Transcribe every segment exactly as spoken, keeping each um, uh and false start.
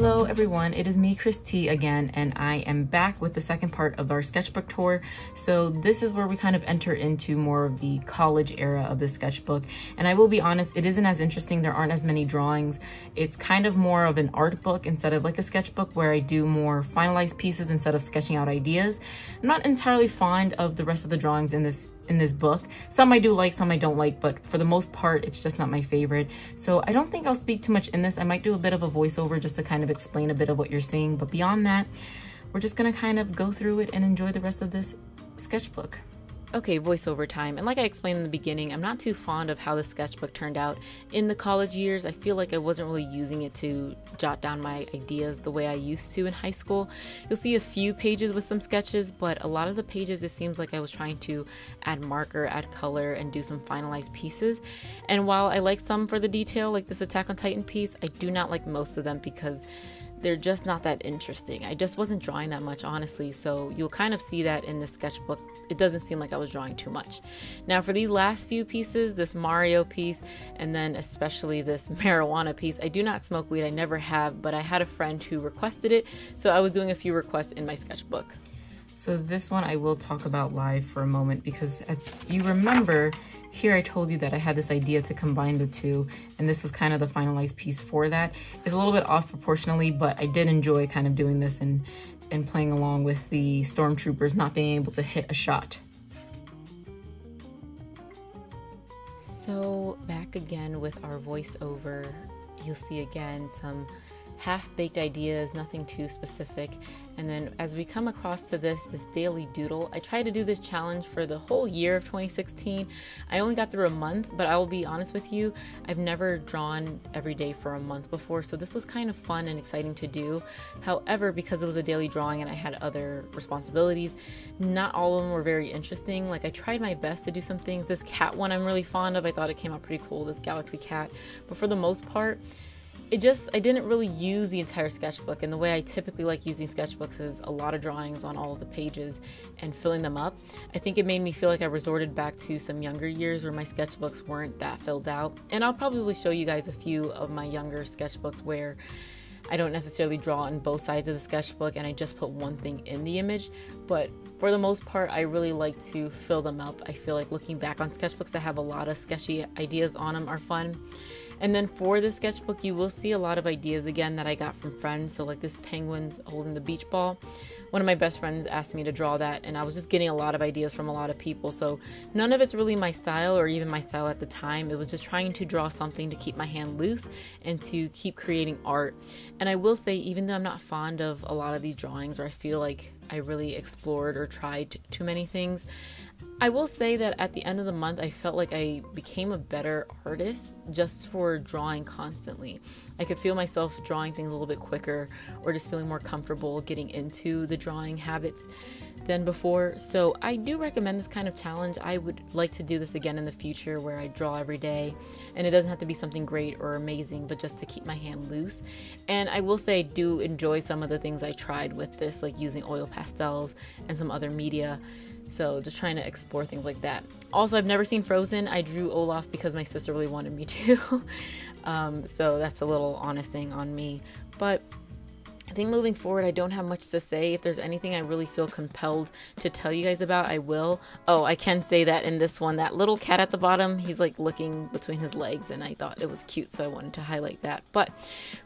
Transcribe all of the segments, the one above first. Hello everyone, it is me, Chris T, again, and I am back with the second part of our sketchbook tour. So this is where we kind of enter into more of the college era of the sketchbook, and I will be honest, it isn't as interesting. There aren't as many drawings. It's kind of more of an art book instead of like a sketchbook, where I do more finalized pieces instead of sketching out ideas. I'm not entirely fond of the rest of the drawings in this in this book. Some I do like, some I don't like, but for the most part, it's just not my favorite. So I don't think I'll speak too much in this. I might do a bit of a voiceover just to kind of explain a bit of what you're seeing. But beyond that, we're just gonna kind of go through it and enjoy the rest of this sketchbook. Okay, voiceover time. And like I explained in the beginning, I'm not too fond of how the sketchbook turned out. In the college years, I feel like I wasn't really using it to jot down my ideas the way I used to in high school. You'll see a few pages with some sketches, but a lot of the pages, it seems like I was trying to add marker, add color, and do some finalized pieces. And while I like some for the detail, like this Attack on Titan piece, I do not like most of them because they're just not that interesting. I just wasn't drawing that much, honestly, so you'll kind of see that in the sketchbook. It doesn't seem like I was drawing too much. Now for these last few pieces, this Mario piece, and then especially this marijuana piece, I do not smoke weed, I never have, but I had a friend who requested it, so I was doing a few requests in my sketchbook. So this one I will talk about live for a moment, because if you remember, here I told you that I had this idea to combine the two, and this was kind of the finalized piece for that. It's a little bit off proportionally, but I did enjoy kind of doing this and, and playing along with the stormtroopers not being able to hit a shot. So back again with our voiceover, you'll see again some half-baked ideas, nothing too specific. And then as we come across to this, this daily doodle, I tried to do this challenge for the whole year of twenty sixteen. I only got through a month, but I will be honest with you, I've never drawn every day for a month before, so this was kind of fun and exciting to do. However, because it was a daily drawing and I had other responsibilities, not all of them were very interesting. Like I tried my best to do some things. This cat one I'm really fond of. I thought it came out pretty cool, this galaxy cat. But for the most part, It just, I didn't really use the entire sketchbook, and the way I typically like using sketchbooks is a lot of drawings on all of the pages and filling them up. I think it made me feel like I resorted back to some younger years where my sketchbooks weren't that filled out, and I'll probably show you guys a few of my younger sketchbooks where I don't necessarily draw on both sides of the sketchbook and I just put one thing in the image, but for the most part, I really like to fill them up. I feel like looking back on sketchbooks that have a lot of sketchy ideas on them are fun. And then for the sketchbook, you will see a lot of ideas again that I got from friends. So like this penguin's holding the beach ball. One of my best friends asked me to draw that, and I was just getting a lot of ideas from a lot of people. So none of it's really my style or even my style at the time. It was just trying to draw something to keep my hand loose and to keep creating art. And I will say, even though I'm not fond of a lot of these drawings, or I feel like I really explored or tried too many things, I will say that at the end of the month, I felt like I became a better artist just for drawing constantly. I could feel myself drawing things a little bit quicker, or just feeling more comfortable getting into the drawing habits than before. So I do recommend this kind of challenge. I would like to do this again in the future, where I draw every day, and it doesn't have to be something great or amazing, but just to keep my hand loose. And I will say I do enjoy some of the things I tried with this, like using oil pastels and some other media. So just trying to explore things like that. Also, I've never seen Frozen. I drew Olaf because my sister really wanted me to. um, so that's a little honest thing on me. But I think moving forward, I don't have much to say. If there's anything I really feel compelled to tell you guys about, I will. Oh, I can say that in this one, that little cat at the bottom, he's like looking between his legs, and I thought it was cute, so I wanted to highlight that. But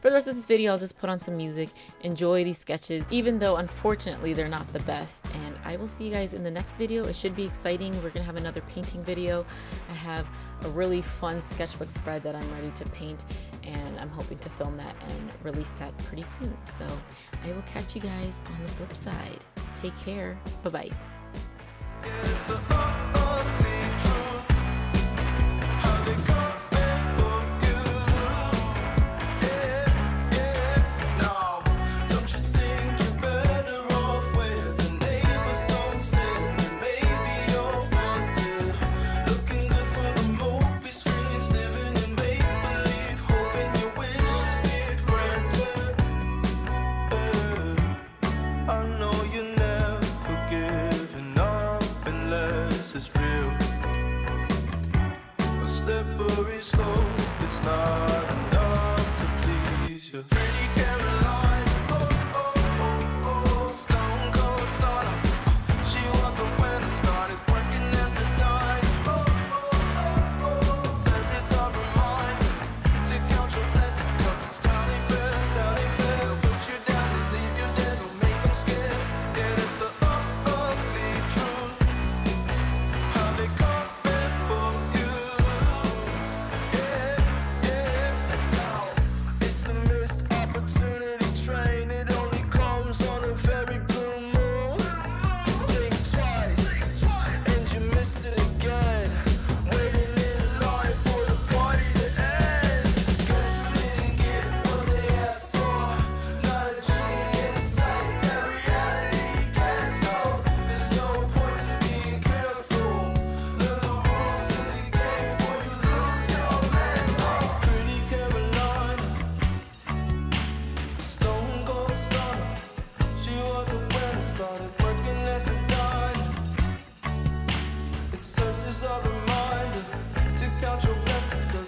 for the rest of this video, I'll just put on some music, enjoy these sketches, even though unfortunately they're not the best. And I will see you guys in the next video. It should be exciting. We're gonna have another painting video. I have a really fun sketchbook spread that I'm ready to paint, and I'm hoping to film that and release that pretty soon. So I will catch you guys on the flip side. Take care. Bye-bye. Slippery slope, it's not enough to please you. Pretty girl.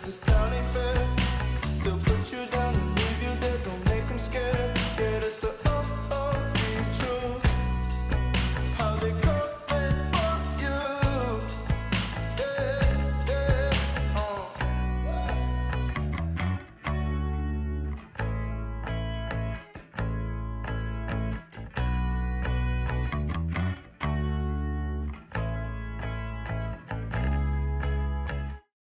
this town ain't fair. They'll put you down and leave you there. Don't make them scared.